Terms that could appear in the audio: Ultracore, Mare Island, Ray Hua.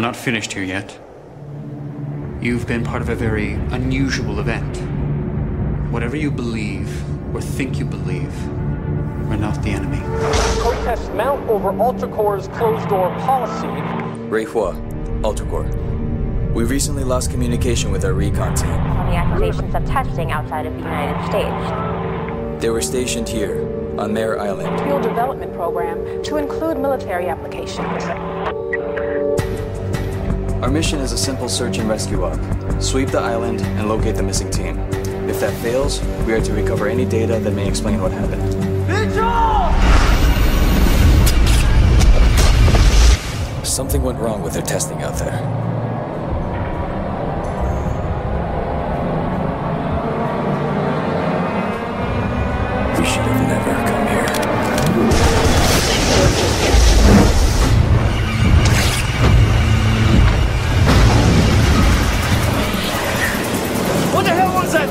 We're not finished here yet. You've been part of a very unusual event. Whatever you believe, or think you believe, we're not the enemy. Protests mount over Ultracore's closed-door policy. Ray Hua, Ultracore. We recently lost communication with our recon team. On the accusations of testing outside of the United States. They were stationed here, on Mare Island. Field development program to include military applications. Our mission is a simple search and rescue op. Sweep the island and locate the missing team. If that fails, we are to recover any data that may explain what happened. Vigil! Something went wrong with their testing out there. We should have never come here. What the hell was that